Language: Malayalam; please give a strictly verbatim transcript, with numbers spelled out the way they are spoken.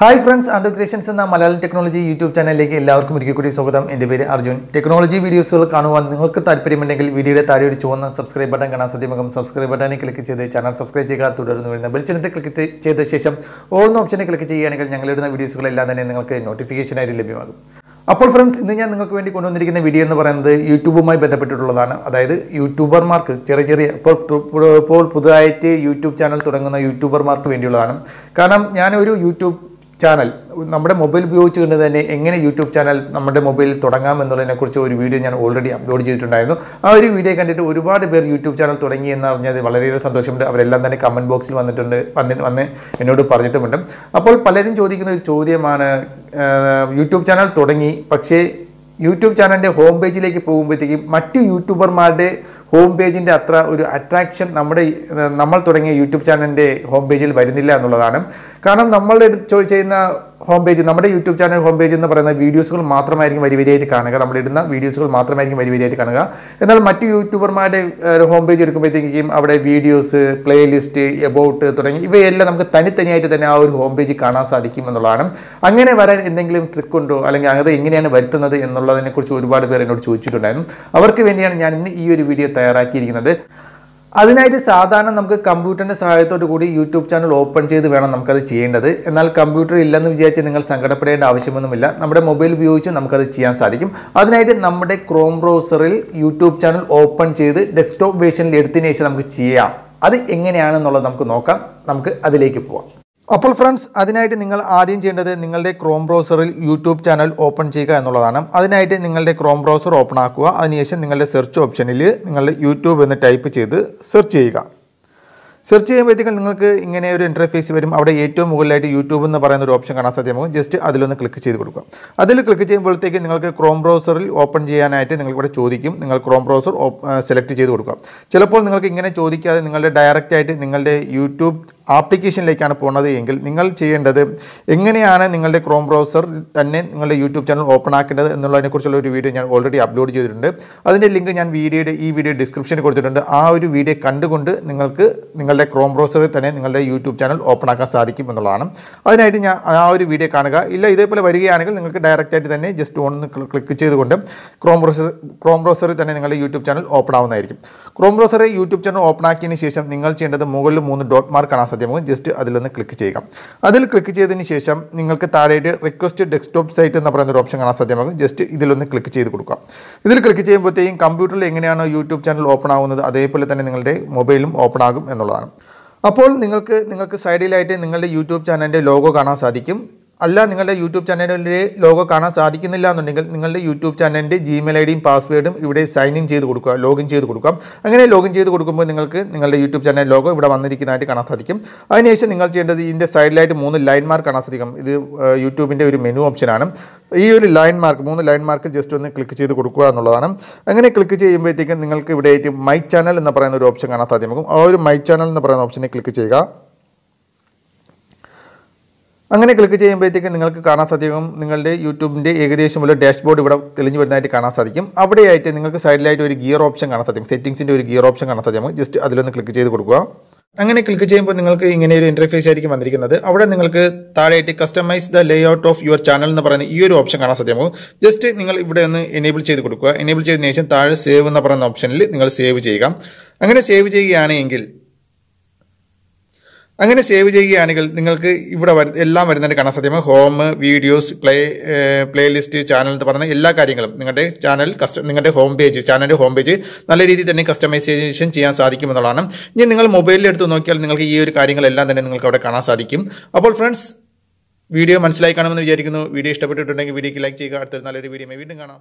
ഹായ് ഫ്രണ്ട്സ്, ആൻഡ് ക്രിയേഷൻസ് എന്ന മലയാളം ടെക്നോളജി യൂട്യൂബ് ചാനലിലേക്ക് എല്ലാവർക്കും ഒരിക്കൽ കൂടി സ്വാഗതം. എൻ്റെ പേര് അർജുൻ. ടെക്നോളജി വീഡിയോസുകൾ കാണുവാൻ നിങ്ങൾക്ക് താല്പര്യമുണ്ടെങ്കിൽ വീഡിയോയുടെ താഴെ ഒരു ചുവന്ന സബ്സ്ക്രൈബ് ബട്ടൺ കാണാൻ സാധ്യമാകും. സബ്സ്ക്രൈബ് ബട്ടണിൽ ക്ലിക്ക് ചെയ്ത് ചാനൽ സബ്സ്ക്രൈബ് ചെയ്യുക. തുടർന്ന് വരുന്ന ബെൽ ചിഹ്നത്തിൽ ക്ലിക്ക് ചെയ്ത ശേഷം ഓൾ ഓപ്ഷനെ ക്ലിക്ക് ചെയ്യുകയാണെങ്കിൽ ഞങ്ങളിടുന്ന വീഡിയോസുകളെല്ലാം തന്നെ നിങ്ങൾക്ക് നോട്ടിഫിക്കേഷനായിട്ട് ലഭ്യമാകും. അപ്പോൾ ഫ്രണ്ട്സ്, ഇന്ന് ഞാൻ നിങ്ങൾക്ക് വേണ്ടി കൊണ്ടുവന്നിരിക്കുന്ന വീഡിയോ എന്ന് പറയുന്നത് യൂട്യൂബുമായി ബന്ധപ്പെട്ടിട്ടുള്ളതാണ്. അതായത് യൂട്യൂബർമാർക്ക് ചെറിയ ചെറിയ ഇപ്പോൾ ഇപ്പോൾ പുതുതായിട്ട് യൂട്യൂബ് ചാനൽ തുടങ്ങുന്ന യൂട്യൂബർമാർക്ക് വേണ്ടിയുള്ളതാണ്. കാരണം ഞാനൊരു യൂട്യൂബ് ചാനൽ നമ്മുടെ മൊബൈൽ ഉപയോഗിച്ചുകൊണ്ട് തന്നെ എങ്ങനെ യൂട്യൂബ് ചാനൽ നമ്മുടെ മൊബൈലിൽ തുടങ്ങാം എന്നുള്ളതിനെക്കുറിച്ച് ഒരു വീഡിയോ ഞാൻ ഓൾറെഡി അപ്ലോഡ് ചെയ്തിട്ടുണ്ടായിരുന്നു. ആ ഒരു വീഡിയോ കണ്ടിട്ട് ഒരുപാട് പേർ യൂട്യൂബ് ചാനൽ തുടങ്ങി എന്ന് അറിഞ്ഞത് വളരെയേറെ സന്തോഷമുണ്ട്. അവരെല്ലാം തന്നെ കമൻറ്റ് ബോക്സിൽ വന്നിട്ടുണ്ട് വന്നിട്ട് വന്ന് എന്നോട് പറഞ്ഞിട്ടുമുണ്ട്. അപ്പോൾ പലരും ചോദിക്കുന്ന ഒരു ചോദ്യമാണ്, യൂട്യൂബ് ചാനൽ തുടങ്ങി, പക്ഷേ യൂട്യൂബ് ചാനലിൻ്റെ ഹോം പേജിലേക്ക് പോകുമ്പോഴത്തേക്കും മറ്റ് യൂട്യൂബർമാരുടെ ഹോം പേജിൻ്റെ അത്ര ഒരു അട്രാക്ഷൻ നമ്മുടെ നമ്മൾ തുടങ്ങിയ യൂട്യൂബ് ചാനലിൻ്റെ ഹോം പേജിൽ വരുന്നില്ല എന്നുള്ളതാണ്. കാരണം നമ്മൾ ചോദിച്ചു ചെയ്യുന്ന ഹോം പേജ്, നമ്മുടെ യൂട്യൂബ് ചാനൽ ഹോം പേജ് എന്ന് പറയുന്ന വീഡിയോസുകൾ മാത്രമായിരിക്കും വരിവരിയായിട്ട് കാണുക. നമ്മളിടുന്ന വീഡിയോസുകൾ മാത്രമായിരിക്കും വരിവരിയായിട്ട് കാണുക. എന്നാൽ മറ്റ് യൂട്യൂബർമാരുടെ ഹോം പേജ് എടുക്കുമ്പോഴത്തേക്കും അവിടെ വീഡിയോസ്, പ്ലേലിസ്റ്റ്, എബൌട്ട് തുടങ്ങി ഇവയെല്ലാം നമുക്ക് തനിത്തനിയായിട്ട് തന്നെ ആ ഒരു ഹോം പേജ് കാണാൻ സാധിക്കും എന്നുള്ളതാണ്. അങ്ങനെ വരാൻ എന്തെങ്കിലും ട്രിക്കുണ്ടോ, അല്ലെങ്കിൽ അത് എങ്ങനെയാണ് വരുത്തുന്നത് എന്നുള്ളതിനെക്കുറിച്ച് ഒരുപാട് പേർ എന്നോട് ചോദിച്ചിട്ടുണ്ടായിരുന്നു. അവർക്ക് വേണ്ടിയാണ് ഞാൻ ഇന്ന് ഈ ഒരു വീഡിയോ തയ്യാറാക്കിയിരിക്കുന്നത്. അതിനായിട്ട് സാധാരണ നമുക്ക് കമ്പ്യൂട്ടറിൻ്റെ സഹായത്തോടു കൂടി യൂട്യൂബ് ചാനൽ ഓപ്പൺ ചെയ്ത് വേണം നമുക്കത് ചെയ്യേണ്ടത്. എന്നാൽ കമ്പ്യൂട്ടർ ഇല്ലെന്ന് വിചാരിച്ച് നിങ്ങൾ സങ്കടപ്പെടേണ്ട ആവശ്യമൊന്നുമില്ല. നമ്മുടെ മൊബൈൽ ഉപയോഗിച്ച് നമുക്കത് ചെയ്യാൻ സാധിക്കും. അതിനായിട്ട് നമ്മുടെ ക്രോം ബ്രൗസറിൽ യൂട്യൂബ് ചാനൽ ഓപ്പൺ ചെയ്ത് ഡെസ്ക്ടോപ്പ് വേർഷനിൽ എടുത്തതിന് ശേഷം നമുക്ക് ചെയ്യാം. അത് എങ്ങനെയാണെന്നുള്ളത് നമുക്ക് നോക്കാം. നമുക്ക് അതിലേക്ക് പോവാം. അപ്പോൾ ഫ്രണ്ട്സ്, അതിനായിട്ട് നിങ്ങൾ ആദ്യം ചെയ്യേണ്ടത് നിങ്ങളുടെ ക്രോം ബ്രൗസറിൽ യൂട്യൂബ് ചാനൽ ഓപ്പൺ ചെയ്യുക എന്നുള്ളതാണ്. അതിനായിട്ട് നിങ്ങളുടെ ക്രോം ബ്രൗസർ ഓപ്പൺ ആക്കുക. അതിനുശേഷം നിങ്ങളുടെ സെർച്ച് ഓപ്ഷനിൽ നിങ്ങളുടെ യൂട്യൂബ് എന്ന് ടൈപ്പ് ചെയ്ത് സെർച്ച് ചെയ്യുക. സെർച്ച് ചെയ്യുമ്പോഴത്തേക്കും നിങ്ങൾക്ക് ഇങ്ങനെ ഒരു ഇൻ്റർഫേസ് വരും. അവിടെ ഏറ്റവും മുകളിലായിട്ട് യൂട്യൂബ് എന്ന് പറയുന്ന ഒരു ഓപ്ഷൻ കാണാൻ സാധ്യമാകും. ജസ്റ്റ് അതിലൊന്ന് ക്ലിക്ക് ചെയ്ത് കൊടുക്കുക. അതിൽ ക്ലിക്ക് ചെയ്യുമ്പോഴത്തേക്ക് നിങ്ങൾക്ക് ക്രോം ബ്രൗസറിൽ ഓപ്പൺ ചെയ്യാനായിട്ട് നിങ്ങൾക്കിവിടെ ചോദിക്കും. നിങ്ങൾ ക്രോം ബ്രൗസർ സെലക്ട് ചെയ്ത് കൊടുക്കുക. ചിലപ്പോൾ നിങ്ങൾക്ക് ഇങ്ങനെ ചോദിക്കാതെ നിങ്ങളുടെ ഡയറക്റ്റ് ആയിട്ട് നിങ്ങളുടെ യൂട്യൂബ് ആപ്ലിക്കേഷനിലേക്കാണ് പോകുന്നത് എങ്കിൽ നിങ്ങൾ ചെയ്യേണ്ടത്, എങ്ങനെയാണ് നിങ്ങളുടെ ക്രോം ബ്രൗസർ തന്നെ നിങ്ങളുടെ യൂട്യൂബ് ചാനൽ ഓപ്പൺ ആക്കേണ്ടത് എന്നുള്ളതിനെക്കുറിച്ചുള്ള ഒരു വീഡിയോ ഞാൻ ഓൾറെഡി അപ്ലോഡ് ചെയ്തിട്ടുണ്ട്. അതിൻ്റെ ലിങ്ക് ഞാൻ വീഡിയോയുടെ ഈ വീഡിയോ ഡിസ്ക്രിപ്ഷനിൽ കൊടുത്തിട്ടുണ്ട്. ആ ഒരു വീഡിയോ കണ്ടുകൊണ്ട് നിങ്ങൾക്ക് നിങ്ങളുടെ ക്രോം ബ്രൗസറിൽ തന്നെ നിങ്ങളുടെ യൂട്യൂബ് ചാനൽ ഓപ്പൺ ആക്കാൻ സാധിക്കും എന്നുള്ളതാണ്. അതിനായിട്ട് ഞാൻ ആ ഒരു വീഡിയോ കാണുക. ഇല്ല, ഇതേപോലെ വരികയാണെങ്കിൽ നിങ്ങൾക്ക് ഡയറക്റ്റായിട്ട് തന്നെ ജസ്റ്റ് ഒന്ന് ക്ലിക്ക് ചെയ്തുകൊണ്ട് ക്രോം ബ്രൗസർ ക്രോം ബ്രൗസറിൽ തന്നെ നിങ്ങളുടെ യൂട്യൂബ് ചാനൽ ഓപ്പൺ ആവുന്നതായിരിക്കും. ക്രോം ബ്രൗസറിൽ യൂട്യൂബ് ചാനൽ ഓപ്പൺ ആക്കിയതിന് ശേഷം നിങ്ങൾ ചെയ്യേണ്ടത് മുകളിൽ മൂന്ന് ഡോട്ട് മാർക്ക് കാണാൻ ജസ്റ്റ് അതിലൊന്ന് ക്ലിക്ക് ചെയ്യുക. അതിൽ ക്ലിക്ക് ചെയ്തതിന് ശേഷം നിങ്ങൾക്ക് താഴെയായിട്ട് റിക്വസ്റ്റ് ഡെസ്ക്ടോപ്പ് സൈറ്റ് എന്ന് പറയുന്ന ഒരു ഓപ്ഷൻ കാണാൻ സാധ്യമാകും. ജസ്റ്റ് ഇതിലൊന്ന് ക്ലിക്ക് ചെയ്ത് കൊടുക്കുക. ഇതിൽ ക്ലിക്ക് ചെയ്യുമ്പോഴത്തേക്കും കമ്പ്യൂട്ടറിൽ എങ്ങനെയാണോ യൂട്യൂബ് ചാനൽ ഓപ്പൺ ആകുന്നത് അതേപോലെ തന്നെ നിങ്ങളുടെ മൊബൈലും ഓപ്പൺ ആകും എന്നുള്ളതാണ്. അപ്പോൾ നിങ്ങൾക്ക് നിങ്ങൾക്ക് സൈഡിലായിട്ട് നിങ്ങളുടെ യൂട്യൂബ് ചാനലിൻ്റെ ലോഗോ കാണാൻ സാധിക്കും. അല്ല, നിങ്ങളുടെ യൂട്യൂബ് ചാനലിൻ്റെ ലോഗോ കാണാൻ സാധിക്കുന്നില്ല എന്നുണ്ടെങ്കിൽ നിങ്ങളുടെ യൂട്യൂബ് ചാനലിൻ്റെ ജിമെയിൽ ഐ ഡിയും പാസ്വേഡും ഇവിടെ സൈൻ ഇൻ ചെയ്ത് കൊടുക്കുക, ലോഗിൻ ചെയ്ത് കൊടുക്കുക. അങ്ങനെ ലോഗിൻ ചെയ്ത് കൊടുക്കുമ്പോൾ നിങ്ങൾക്ക് നിങ്ങളുടെ യൂട്യൂബ് ചാനൽ ലോഗോ ഇവിടെ വന്നിരിക്കുന്നതായിട്ട് കാണാൻ സാധിക്കും. അതിനുശേഷം നിങ്ങൾ ചെയ്യേണ്ടത് ഇതിൻ്റെ സൈഡിലായിട്ട് മൂന്ന് ലൈൻ മാർക്ക് കാണാൻ സാധിക്കും. ഇത് യൂട്യൂബിൻ്റെ ഒരു മെനു ഓപ്ഷനാണ്. ഈ ഒരു ലൈൻ മാർക്ക്, മൂന്ന് ലൈൻ മാർക്ക് ജസ്റ്റ് ഒന്ന് ക്ലിക്ക് ചെയ്ത് കൊടുക്കുക എന്നുള്ളതാണ്. അങ്ങനെ ക്ലിക്ക് ചെയ്യുമ്പോഴത്തേക്കും നിങ്ങൾക്ക് ഇവിടെ ആയിട്ട് മൈ ചാനൽ എന്ന് പറയുന്ന ഒരു ഓപ്ഷൻ കാണാൻ സാധ്യമാകും. ആ ഒരു മൈ ചാനൽ എന്ന് പറയുന്ന ഓപ്ഷനെ ക്ലിക്ക് ചെയ്യുക. അങ്ങനെ ക്ലിക്ക് ചെയ്യുമ്പോഴത്തേക്ക് നിങ്ങൾക്ക് കാണാൻ സാധിക്കും നിങ്ങളുടെ യൂട്യൂബിൻ്റെ ഏകദേശമുള്ള ഡാഷ്ബോർഡ് ഇവിടെ തെളിഞ്ഞു വരുന്നതായിട്ട് കാണാൻ സാധിക്കും. അവിടെയായിട്ട് നിങ്ങൾക്ക് സൈഡിലായിട്ട് ഒരു ഗിയർ ഓപ്ഷൻ കാണാൻ സാധിക്കും. സെറ്റിംഗ്സിൻ്റെ ഒരു ഗിയർ ഓപ്ഷൻ കാണാൻ സാധിക്കും. ജസ്റ്റ് അതിലൊന്ന് ക്ലിക്ക് ചെയ്ത് കൊടുക്കുക. അങ്ങനെ ക്ലിക്ക് ചെയ്യുമ്പോൾ നിങ്ങൾക്ക് ഇങ്ങനെ ഒരു ഇൻ്റർഫേസ് ആയിരിക്കും വന്നിരിക്കുന്നത്. അവിടെ നിങ്ങൾക്ക് താഴെയായിട്ട് customise the layout of your channel എന്ന് പറയുന്ന ഈ ഒരു ഓപ്ഷൻ കാണാൻ സാധ്യമാകും. ജസ്റ്റ് നിങ്ങൾ ഇവിടെ ഒന്ന് എനേബിൾ ചെയ്ത് കൊടുക്കുക. എനേബിൾ ചെയ്തതിന് ശേഷം താഴെ സേവ് എന്ന് പറയുന്ന ഓപ്ഷനിൽ നിങ്ങൾ സേവ് ചെയ്യുക. അങ്ങനെ സേവ് ചെയ്യുകയാണെങ്കിൽ അങ്ങനെ സേവ് ചെയ്യുകയാണെങ്കിൽ നിങ്ങൾക്ക് ഇവിടെ എല്ലാം വരുന്നതിൻ്റെ കാണാൻ സാധ്യമാണ്. Home, videos, play playlist channel എന്ന് പറയുന്ന എല്ലാ കാര്യങ്ങളും നിങ്ങളുടെ ചാനൽ കസ്റ്റ നിങ്ങളുടെ ഹോം പേജ് ചാനലിൻ്റെ ഹോം പേജ് നല്ല രീതിയിൽ തന്നെ കസ്റ്റമൈസേഷൻ ചെയ്യാൻ സാധിക്കുമെന്നുള്ളതാണ്. ഇനി നിങ്ങൾ മൊബൈലിലെടുത്ത് നോക്കിയാൽ നിങ്ങൾക്ക് ഈ ഒരു കാര്യങ്ങളെല്ലാം തന്നെ നിങ്ങൾക്ക് അവിടെ കാണാൻ സാധിക്കും. അപ്പോൾ ഫ്രണ്ട്സ്, വീഡിയോ മനസ്സിലായി കാണുമെന്ന് വിചാരിക്കുന്നു. വീഡിയോ ഇഷ്ടപ്പെട്ടിട്ടുണ്ടെങ്കിൽ വീഡിയോക്ക് ലൈക്ക് ചെയ്യുക. അടുത്തൊരു നല്ലൊരു വീഡിയോ വീണ്ടും കാണാം.